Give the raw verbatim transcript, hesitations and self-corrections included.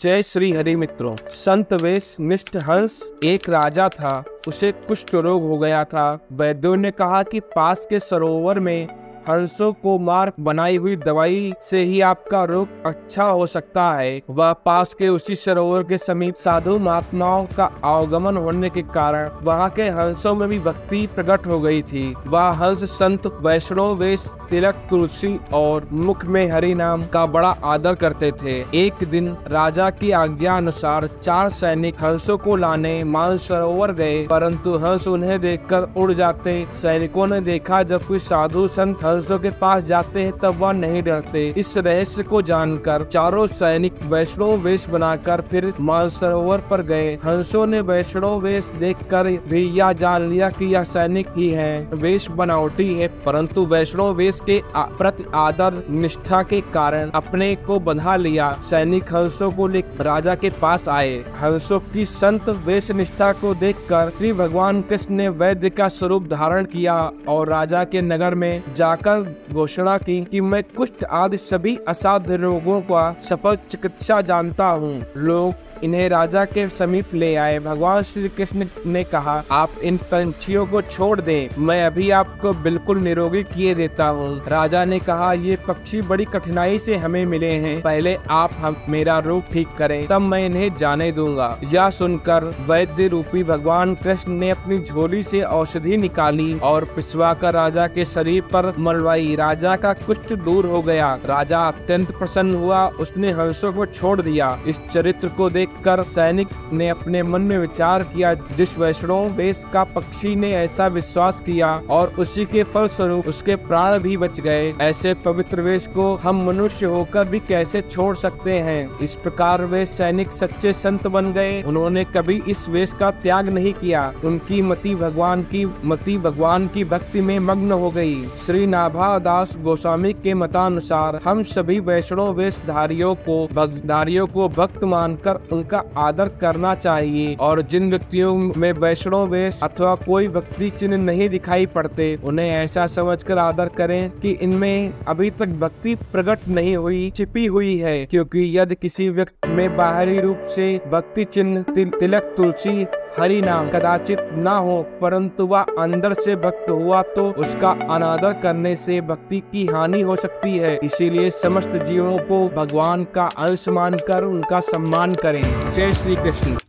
जय श्री हरि मित्रों। संत वेश निष्ठ हंस एक राजा था, उसे कुष्ठ रोग हो गया था। वैद्यों ने कहा कि पास के सरोवर में हंसों को मार बनाई हुई दवाई से ही आपका रोग अच्छा हो सकता है। वह पास के उसी सरोवर के समीप साधु महात्माओं का आवागमन होने के कारण वहाँ के हंसों में भी भक्ति प्रकट हो गई थी। वह हंस संत वैष्णव वेश, तिलक, तुलसी और मुख में हरि नाम का बड़ा आदर करते थे। एक दिन राजा की आज्ञा अनुसार चार सैनिक हंसों को लाने मानसरोवर गए, परंतु हंस उन्हें देखकर उड़ जाते। सैनिकों ने देखा जब कोई साधु संत हंसों के पास जाते हैं तब वह नहीं डरते। इस रहस्य को जानकर चारों सैनिक वैष्णव वेश बनाकर फिर मानसरोवर पर गए। हंसों ने वैष्णव वेश देखकर भी यह जान लिया कि यह सैनिक ही है, वेश बनावटी है, परंतु वैष्णव वेश के प्रति आदर निष्ठा के कारण अपने को बंधा लिया। सैनिक हंसों को लेकर राजा के पास आए। हंसों की संत वेश निष्ठा को देखकर श्री भगवान कृष्ण ने वैद्य का स्वरूप धारण किया और राजा के नगर में जाकर घोषणा की कि मैं कुष्ठ आदि सभी असाध्य रोगों का सफल चिकित्सा जानता हूँ। लोग इन्हें राजा के समीप ले आए। भगवान श्री कृष्ण ने कहा, आप इन पंछियों को छोड़ दें, मैं अभी आपको बिल्कुल निरोगी किए देता हूँ। राजा ने कहा, ये पक्षी बड़ी कठिनाई से हमें मिले हैं, पहले आप हम मेरा रोग ठीक करें तब मैं इन्हें जाने दूंगा। यह सुनकर वैद्य रूपी भगवान कृष्ण ने अपनी झोली से औषधि निकाली और पिसवा कर राजा के शरीर पर मलवाई। राजा का कुष्ठ दूर हो गया। राजा अत्यंत प्रसन्न हुआ, उसने हंसों को छोड़ दिया। इस चरित्र को कर सैनिक ने अपने मन में विचार किया, जिस वैष्णव वेश का पक्षी ने ऐसा विश्वास किया और उसी के फलस्वरूप उसके प्राण भी बच गए। ऐसे पवित्र वेश को हम मनुष्य होकर भी कैसे छोड़ सकते हैं। इस प्रकार वे सैनिक सच्चे संत बन गए। उन्होंने कभी इस वेश का त्याग नहीं किया। उनकी मति भगवान की मति भगवान की भक्ति में मग्न हो गई। श्री नाभादास गोस्वामी के मतानुसार हम सभी वैष्णव वेश धारियों को धारियों को भक्त मानकर उनका आदर करना चाहिए और जिन व्यक्तियों में वैष्णव वेश अथवा कोई भक्ति चिन्ह नहीं दिखाई पड़ते उन्हें ऐसा समझकर आदर करें कि इनमें अभी तक भक्ति प्रकट नहीं हुई, छिपी हुई है। क्योंकि यदि किसी व्यक्ति में बाहरी रूप से भक्ति चिन्ह तिल, तिलक तुलसी हरि नाम कदाचित ना हो, परंतु वह अंदर से भक्त हुआ तो उसका अनादर करने से भक्ति की हानि हो सकती है। इसीलिए समस्त जीवों को भगवान का अंश मानकर उनका सम्मान करें। जय श्री कृष्ण।